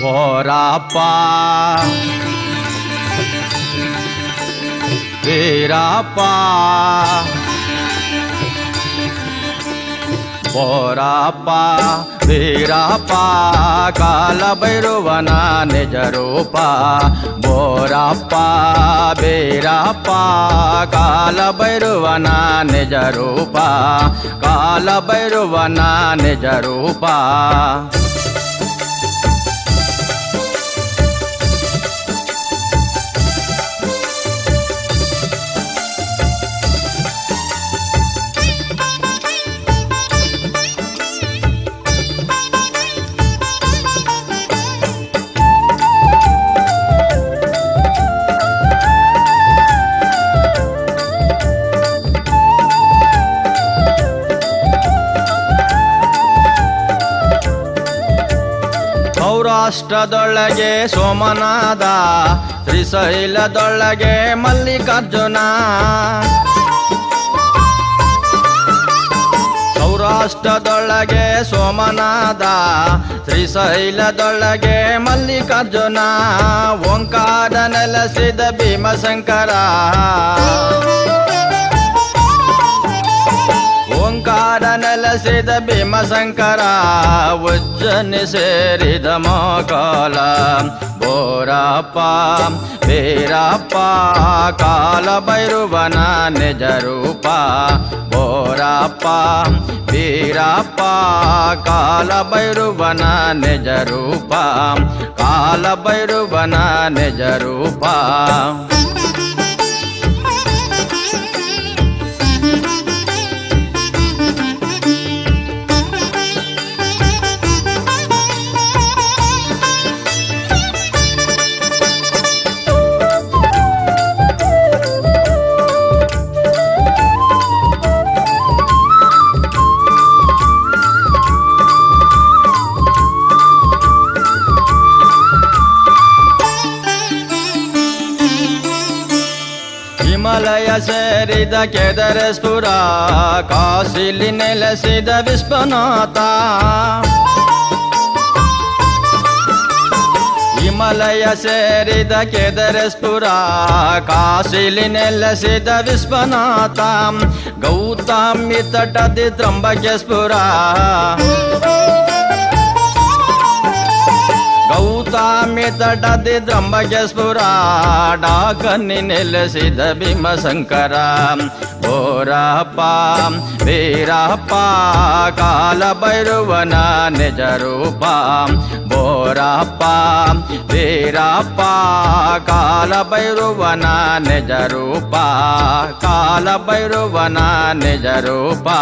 बोराप्पा बेराप्पा बोराप्पा बेराप्पा काला भैरवना निजरूपा बोराप्पा बेराप्पा काला भैरवना निजरूपा काला भैरवना निजरूपा ಸೌರಾಷ್ಟ್ರದೊಳಗೆ ಸೋಮನಾದ ತ್ರಿಶೈಲದೊಳಗೆ ಮಲ್ಲಿಕಾರ್ಜುನ ಸೌರಾಷ್ಟ್ರದೊಳಗೆ ಸೋಮನಾದ ತ್ರಿಶೈಲದೊಳಗೆ ಮಲ್ಲಿಕಾರ್ಜುನ ಓಂಕಾರ ನೆಲೆಸಿದ ಭೀಮಶಂಕರ ओंकार नेलेसिद भीमशंकर उज्जन सेरिद मोकाल बोराप्पा बेराप्पा काल भैरवन निज रूपा बोराप्पा बेराप्पा काल भैरवन निज रूपा काल भैरवन निज रूपा हिमालय सेरिद केदारेश्वर काशीली नेलेसिद विश्वनाथ हिमालय सेरिद केदारेश्वर काशीली नेलेसिद विश्वनाथ गौतमी तटदि त्र्यंबकेश्वर गौतमी तटदि त्र्यंबकेश्वर डाकन्नि नेलेसिद भीमशंकर बोराप्पा बेराप्पा काल भैरवन निज रूपा बोराप्पा बेराप्पा काल भैरवन निज रूपा काल भैरवन निज रूपा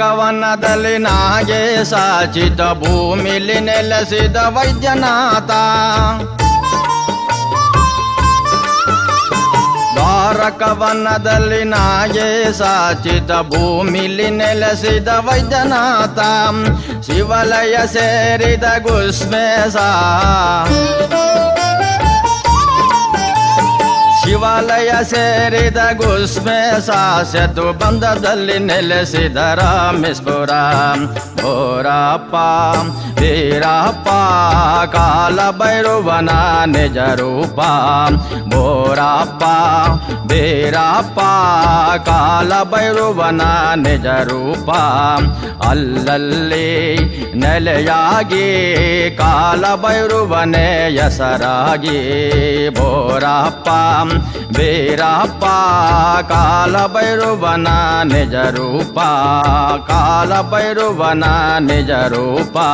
ಕವನದಲ್ಲಿ ನಾಗೇಶ ಚಿತ ಭೂಮಿಲಿ ನೆಲೆಸಿದ ವೈದ್ಯನಾಥ ದ್ವಾರಕವನದಲ್ಲಿ ನಾಗೇಶ ಚಿತ ಭೂಮಿಲಿ ನೆಲೆಸಿದ ವೈದ್ಯನಾಥ ಶಿವಲಯ ಸೇರಿದ ಗುಸ್ಮೇಶ शिवालय सेरिद गुस्मेश सेतु बंधदल्लि नेलेसिद रामेश्वर बोराप्पा बेराप्पा काल भैरवन निज रूपा बोराप्पा बेराप्पा काल भैरवन निज रूपा अल्लल्लि नेलेयागि काल भैरवने यसरागि बोराप्पा बेराप्पा काल भैरवन निज रूपा काल भैरवन निज रूपा।